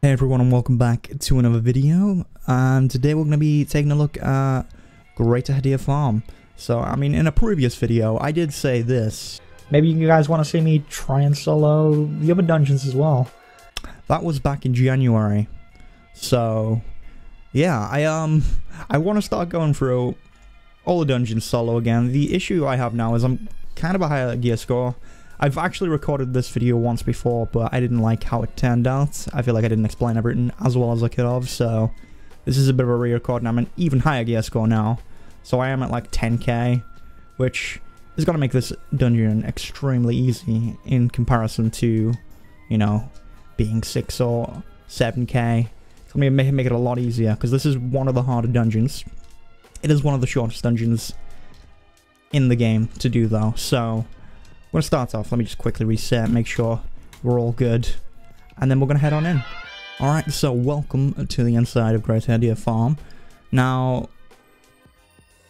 Hey everyone and welcome back to another video. Today we're going to be taking a look at Greater Hadir Farm. So, I mean, in a previous video, I did say this. Maybe you guys want to see me try and solo the other dungeons as well. That was back in January. So, yeah, I want to start going through all the dungeons solo again. The issue I have now is I'm kind of a higher gear score. I've actually recorded this video once before, but I didn't like how it turned out. I feel like I didn't explain everything as well as I could have, so this is a bit of a re-record, and I'm an even higher gear score now. So I am at like 10k, which is going to make this dungeon extremely easy in comparison to, you know, being 6 or 7k. It's going to make it a lot easier, because this is one of the harder dungeons. It is one of the shortest dungeons in the game to do, though, so we're going to start off. Let me just quickly reset, make sure we're all good, and then we're going to head on in. Alright, so welcome to the inside of Greater Hadir Farm. Now,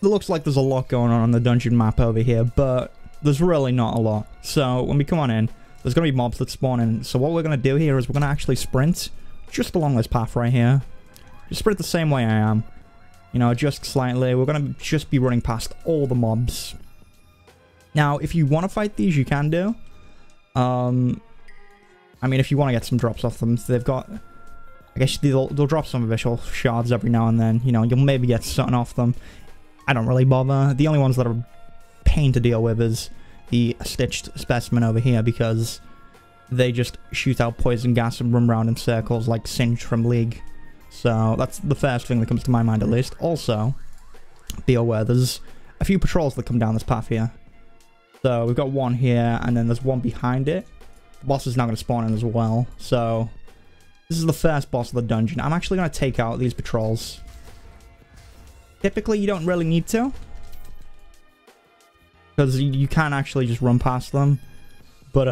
it looks like there's a lot going on the dungeon map over here, but there's really not a lot. So, when we come on in, there's going to be mobs that spawn in. So what we're going to do here is we're going to actually sprint just along this path right here. Just sprint the same way I am. You know, just slightly. We're going to just be running past all the mobs. Now, if you want to fight these, you can do. I mean, if you want to get some drops off them, they've got, I guess they'll drop some official shards every now and then. You know, you'll maybe get something off them. I don't really bother. The only ones that are a pain to deal with is the stitched specimen over here, because they just shoot out poison gas and run around in circles like Singed from League. So that's the first thing that comes to my mind, at least. Also, be aware, there's a few patrols that come down this path here. So we've got one here, and then there's one behind it. The boss is now going to spawn in as well. So this is the first boss of the dungeon. I'm actually going to take out these patrols. Typically, you don't really need to, because you can actually just run past them. But,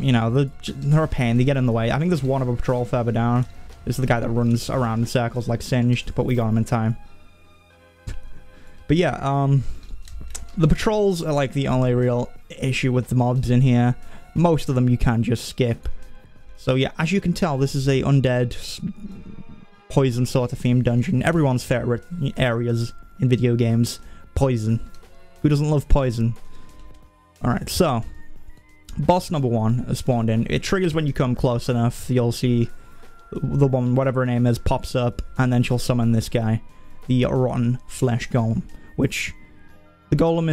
you know, they're a pain. They get in the way. I think there's one of a patrol further down. This is the guy that runs around in circles like Singed, but we got him in time. But yeah, the patrols are like the only real issue with the mobs in here. Most of them you can just skip. So yeah, as you can tell, this is a undead, poison sort of themed dungeon. Everyone's favorite areas in video games. Poison. Who doesn't love poison? Alright, so boss number one is spawned in. It triggers when you come close enough. You'll see the woman, whatever her name is, pops up, and then she'll summon this guy, the Rotten Flesh Golem, which the golem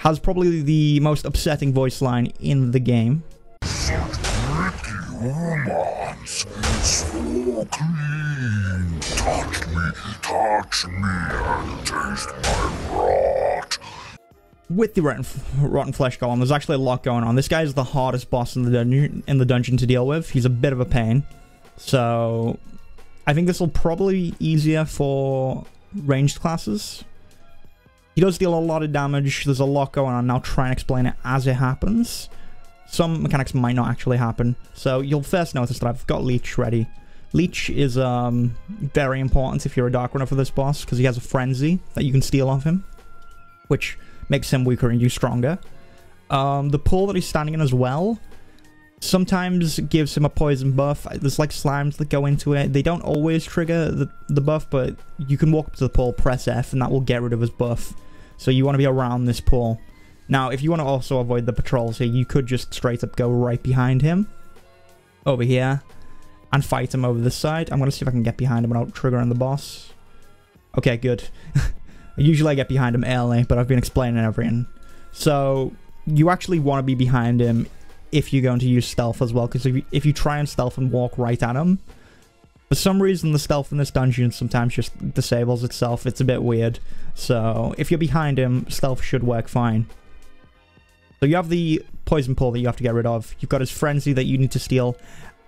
has probably the most upsetting voice line in the game. With the rotten Flesh Golem, there's actually a lot going on. This guy is the hardest boss in the dungeon to deal with. He's a bit of a pain, so I think this will probably be easier for ranged classes. He does deal a lot of damage. There's a lot going on. Now try and explain it as it happens. Some mechanics might not actually happen. So you'll first notice that I've got Leech ready. Leech is very important if you're a Dark Runner for this boss, because he has a frenzy that you can steal off him, which makes him weaker and you stronger. The pool that he's standing in as well sometimes gives him a poison buff. There's like slimes that go into it. They don't always trigger the buff, but you can walk up to the pool, press F, and that will get rid of his buff. So you want to be around this pool. Now, if you want to also avoid the patrols here, you could just straight up go right behind him over here and fight him over this side. I'm going to see if I can get behind him without triggering the boss. Okay, good. Usually I get behind him early, but I've been explaining everything. So you actually want to be behind him if you're going to use stealth as well, because if you try and stealth and walk right at him, for some reason the stealth in this dungeon sometimes just disables itself. It's a bit weird. So if you're behind him, stealth should work fine. So you have the poison pool that you have to get rid of. You've got his frenzy that you need to steal.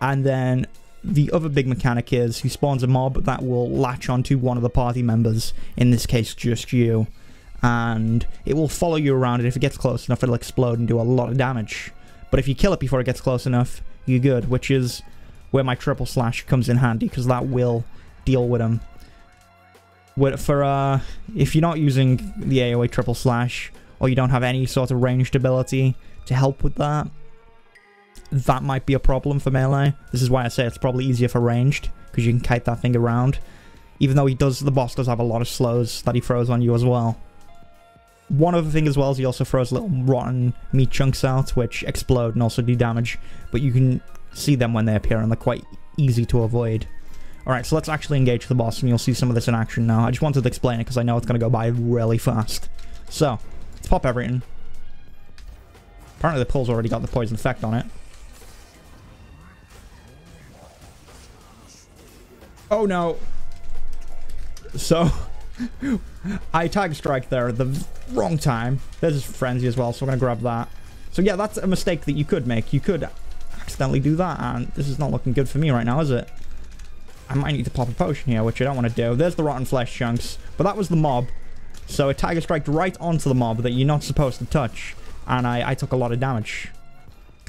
And then the other big mechanic is he spawns a mob that will latch onto one of the party members, in this case just you. And it will follow you around, and if it gets close enough, it'll explode and do a lot of damage. But if you kill it before it gets close enough, you're good, which is where my Triple Slash comes in handy, because that will deal with him. If you're not using the AoE Triple Slash, or you don't have any sort of ranged ability to help with that, that might be a problem for melee. This is why I say it's probably easier for ranged, because you can kite that thing around. Even though he does, the boss does have a lot of slows that he throws on you as well. One other thing as well is he also throws little rotten meat chunks out, which explode and also do damage, but you can see them when they appear and they're quite easy to avoid. Alright, so let's actually engage the boss and you'll see some of this in action now. I just wanted to explain it because I know it's going to go by really fast. So, let's pop everything. Apparently the pill's already got the poison effect on it. Oh no! So, I Tiger Strike there at the wrong time. There's his Frenzy as well, so I'm going to grab that. So yeah, that's a mistake that you could make. You could accidentally do that, and this is not looking good for me right now, is it? I might need to pop a potion here, which I don't want to do. There's the rotten flesh chunks. But that was the mob. So it Tiger Striked right onto the mob that you're not supposed to touch. And I took a lot of damage.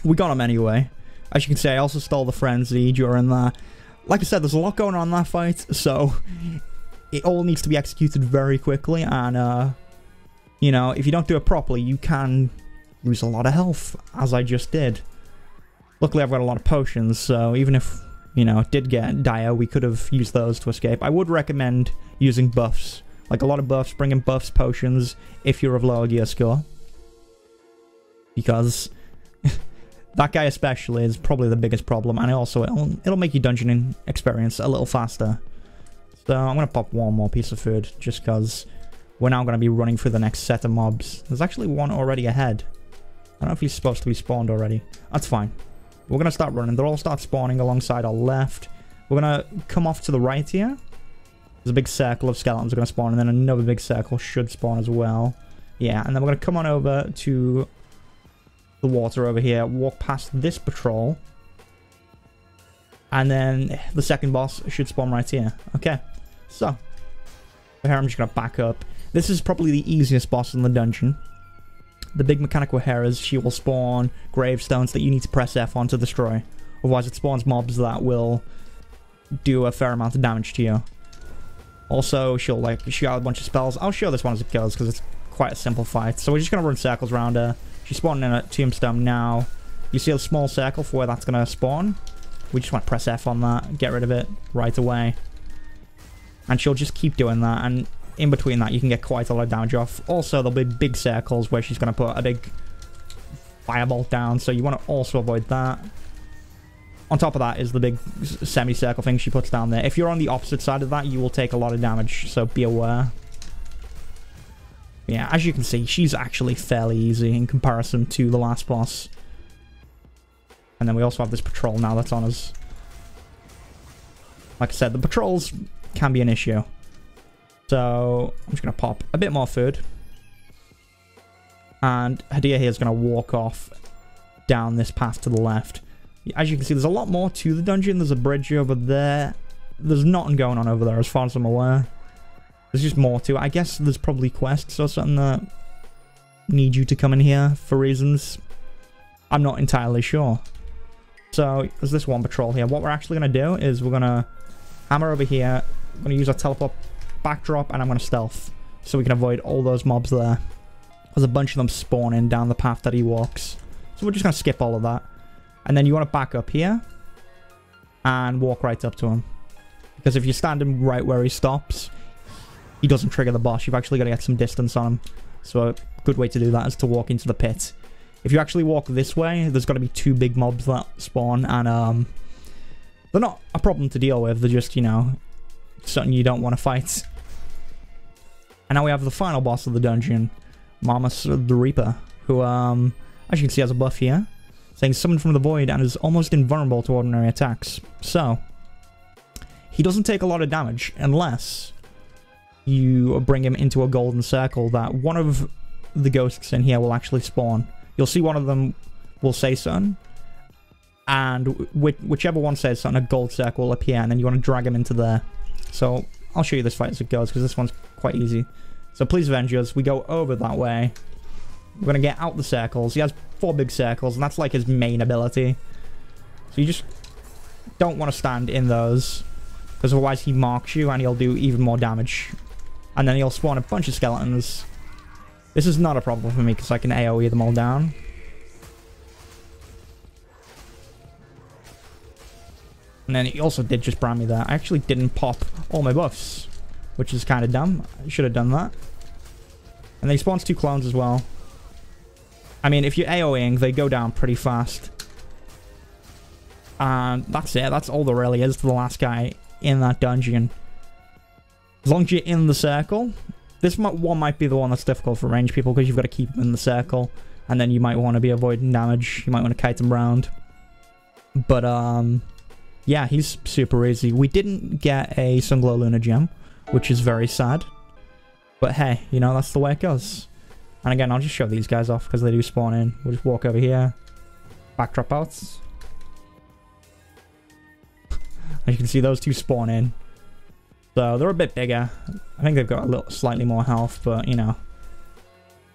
We got him anyway. As you can see, I also stole the frenzy during that. Like I said, there's a lot going on in that fight. So it all needs to be executed very quickly. And, you know, if you don't do it properly, you can lose a lot of health, as I just did. Luckily, I've got a lot of potions. So even if... you know, it did get dire, we could have used those to escape. I would recommend using buffs. Like a lot of buffs, bringing buffs, potions, if you're of lower gear score. Because that guy especially is probably the biggest problem. And also, it'll make your dungeoning experience a little faster. So I'm going to pop one more piece of food, just because we're now going to be running through the next set of mobs. There's actually one already ahead. I don't know if he's supposed to be spawned already. That's fine. We're going to start running. They'll all start spawning alongside our left. We're going to come off to the right here. There's a big circle of skeletons are going to spawn, and then another big circle should spawn as well. Yeah, and then we're going to come on over to the water over here, walk past this patrol. And then the second boss should spawn right here. Okay, so here I'm just going to back up. This is probably the easiest boss in the dungeon. The big mechanic with Hera is she will spawn gravestones that you need to press F on to destroy. Otherwise it spawns mobs that will do a fair amount of damage to you. Also, she'll like shoot out a bunch of spells. I'll show this one as it goes because it's quite a simple fight. So we're just going to run circles around her. She's spawning in a tombstone now. You see a small circle for where that's going to spawn. We just want to press F on that, get rid of it right away. And she'll just keep doing that, and in between that, you can get quite a lot of damage off. Also, there'll be big circles where she's going to put a big firebolt down, so you want to also avoid that. On top of that is the big semicircle thing she puts down there. If you're on the opposite side of that, you will take a lot of damage, so be aware. Yeah, as you can see, she's actually fairly easy in comparison to the last boss. And then we also have this patrol now that's on us. Like I said, the patrols can be an issue. So, I'm just going to pop a bit more food. And Hadir here is going to walk off down this path to the left. As you can see, there's a lot more to the dungeon. There's a bridge over there. There's nothing going on over there, as far as I'm aware. There's just more to it. I guess there's probably quests or something that need you to come in here for reasons. I'm not entirely sure. So, there's this one patrol here. What we're actually going to do is we're going to hammer over here. We're going to use our teleport backdrop, and I'm going to stealth so we can avoid all those mobs there. There's a bunch of them spawning down the path that he walks, so we're just going to skip all of that. And then you want to back up here and walk right up to him, because if you're standing right where he stops, he doesn't trigger the boss. You've actually got to get some distance on him, so a good way to do that is to walk into the pit. If you actually walk this way, there's going to be two big mobs that spawn, and they're not a problem to deal with. They're just, you know, something you don't want to fight. And now we have the final boss of the dungeon, Marmas the Reaper, who, as you can see, has a buff here, saying summoned from the void and is almost invulnerable to ordinary attacks. So, he doesn't take a lot of damage unless you bring him into a golden circle that one of the ghosts in here will actually spawn. You'll see one of them will say something, and whichever one says something, a gold circle will appear, and then you want to drag him into there. So, I'll show you this fight as it goes, because this one's quite easy. So, please avenge us. We go over that way. We're going to get out the circles. He has four big circles, and that's like his main ability. So, you just don't want to stand in those, because otherwise he marks you, and he'll do even more damage. And then he'll spawn a bunch of skeletons. This is not a problem for me, because I can AoE them all down. And then he also did just prime me that. I actually didn't pop all my buffs, which is kind of dumb. I should have done that. And they spawn two clones as well. I mean, if you're AoEing, they go down pretty fast. And that's it. That's all there really is to the last guy in that dungeon. As long as you're in the circle. This one might be the one that's difficult for range people, because you've got to keep them in the circle. And then you might want to be avoiding damage. You might want to kite them round. But, yeah, he's super easy. We didn't get a Sunglow Lunar Gem, which is very sad. But hey, you know, that's the way it goes. And again, I'll just show these guys off because they do spawn in. We'll just walk over here. Backdrop outs. As you can see, those two spawn in. So they're a bit bigger. I think they've got a little slightly more health, but you know.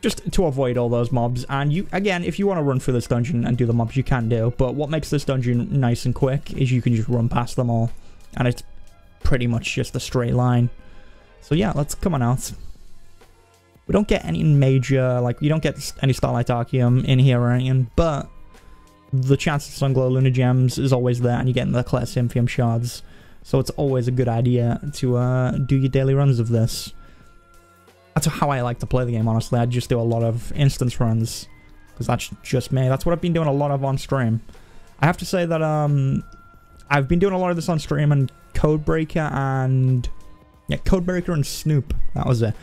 Just to avoid all those mobs. And you, again, if you want to run through this dungeon and do the mobs, you can do. But what makes this dungeon nice and quick is you can just run past them all. And it's pretty much just a straight line. So yeah, let's come on out. We don't get any major, like, you don't get any Starlight Archeum in here or anything, but the chance of Sunglow Lunar Gems is always there, and you're getting the Claire Symphium Shards. So it's always a good idea to do your daily runs of this. That's how I like to play the game, honestly. I just do a lot of instance runs, because that's just me. That's what I've been doing a lot of on stream. I have to say that I've been doing a lot of this on stream, and Codebreaker and... yeah, Codebreaker and Snoop. That was it.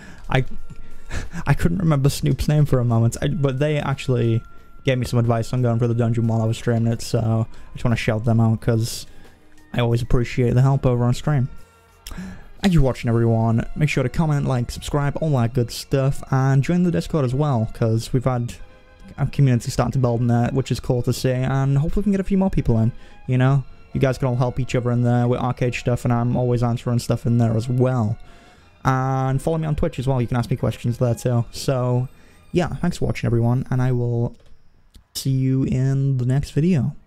I couldn't remember Snoop's name for a moment, but they actually gave me some advice on going for the dungeon while I was streaming it, so I just want to shout them out, because I always appreciate the help over on stream. Thank you for watching, everyone. Make sure to comment, like, subscribe, all that good stuff, and join the Discord as well, because we've had our community start to build in there, which is cool to see, and hopefully we can get a few more people in, you know? You guys can all help each other in there with arcade stuff, and I'm always answering stuff in there as well. And follow me on Twitch as well. You can ask me questions there too. So, yeah, thanks for watching, everyone. And I will see you in the next video.